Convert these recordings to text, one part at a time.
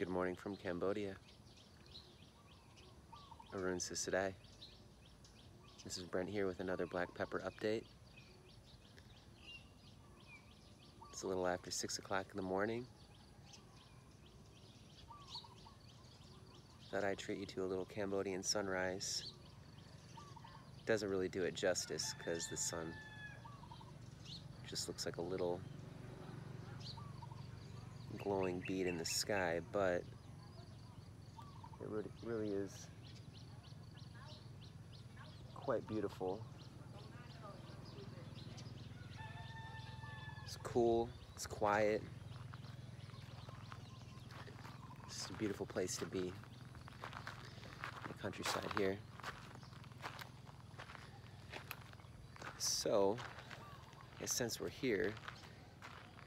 Good morning from Cambodia. Arun says today. This is Brent here with another black pepper update. It's a little after 6 o'clock in the morning. Thought I'd treat you to a little Cambodian sunrise. Doesn't really do it justice because the sun just looks like a little glowing bead in the sky, but it really is quite beautiful. It's cool, it's quiet, it's just a beautiful place to be. The countryside here. So, I guess since we're here,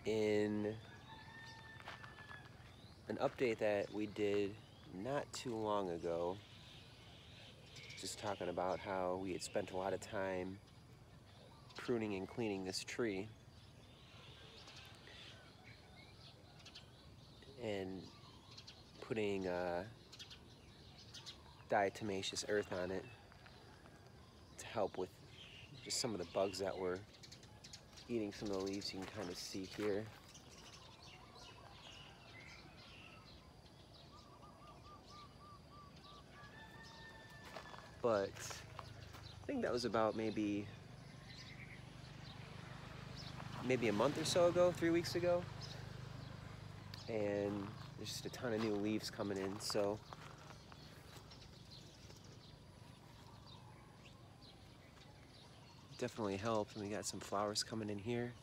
in an update that we did not too long ago, just talking about how we had spent a lot of time pruning and cleaning this tree, and putting diatomaceous earth on it to help with just some of the bugs that were eating some of the leaves. You can kind of see here. But I think that was about maybe a month or so ago, 3 weeks ago. And there's just a ton of new leaves coming in, so definitely helped. And we got some flowers coming in here.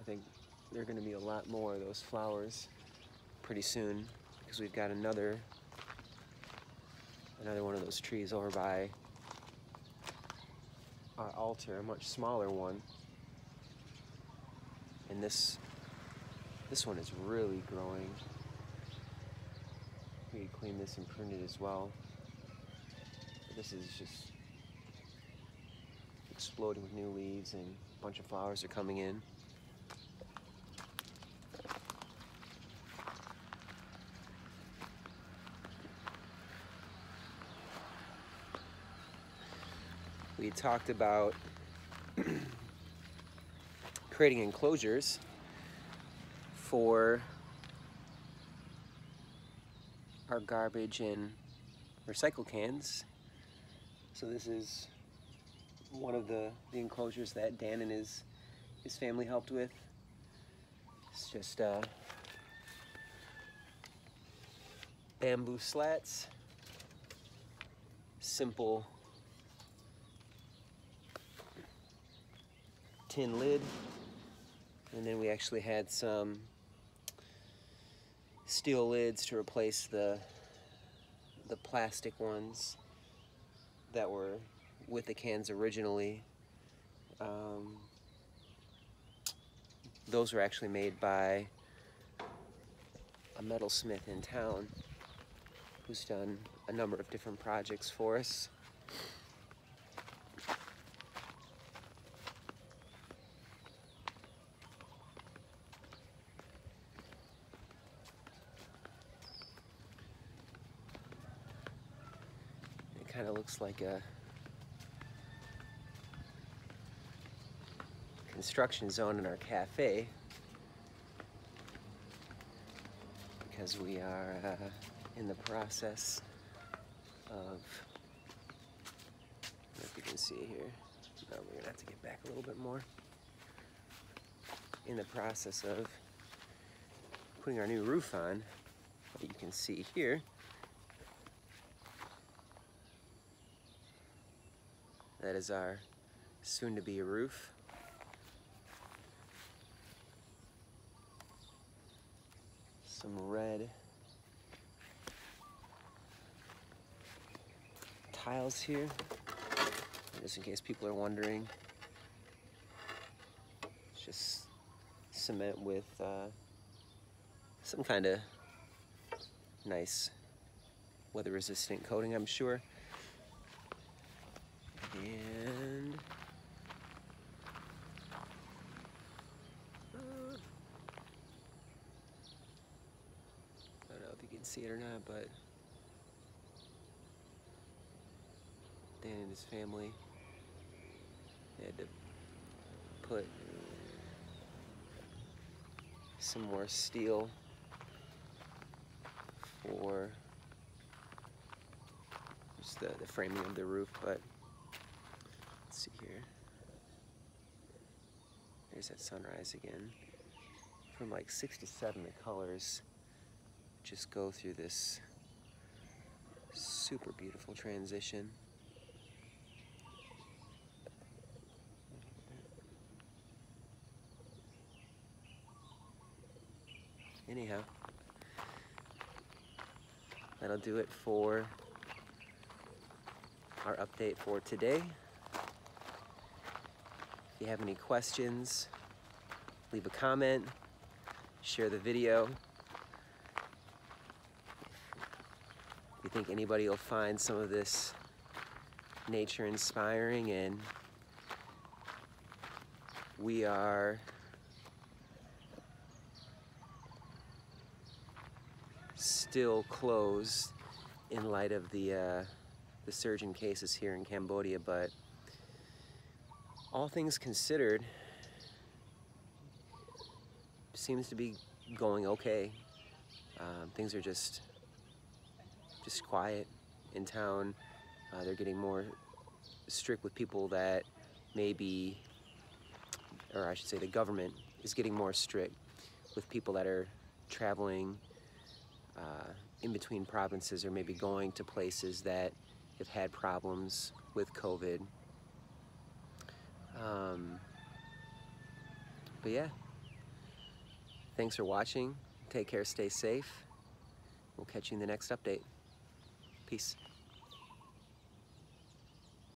I think there are gonna be a lot more of those flowers pretty soon, because we've got another one of those trees over by our altar, a much smaller one. And this one is really growing. We cleaned this and pruned it as well. But this is just exploding with new leaves, and a bunch of flowers are coming in. We talked about creating enclosures for our garbage and recycle cans. So this is one of the enclosures that Dan and his family helped with. It's just bamboo slats, simple tin lid, and then we actually had some steel lids to replace the plastic ones that were with the cans originally. Those were actually made by a metalsmith in town who's done a number of different projects for us. Kind of looks like a construction zone in our cafe, because we are in the process of, I don't know if you can see here, no, we're gonna have to get back a little bit more, in the process of putting our new roof on that you can see here. That is our soon-to-be roof. Some red tiles here, just in case people are wondering. It's just cement with some kind of nice weather-resistant coating, I'm sure. And see it or not, but Dan and his family had to put some more steel for just the framing of the roof, but let's see here. There's that sunrise again. From like 6 to 7, the colors just go through this super beautiful transition. Anyhow, that'll do it for our update for today. If you have any questions, leave a comment, share the video. If you think anybody will find some of this nature inspiring, and we are still closed in light of the surge in cases here in Cambodia, but all things considered, seems to be going okay. Things are just quiet in town. They're getting more strict with people that maybe, or I should say the government is getting more strict with people that are traveling in between provinces, or maybe going to places that have had problems with COVID. But yeah, thanks for watching. Take care, stay safe. We'll catch you in the next update. Peace.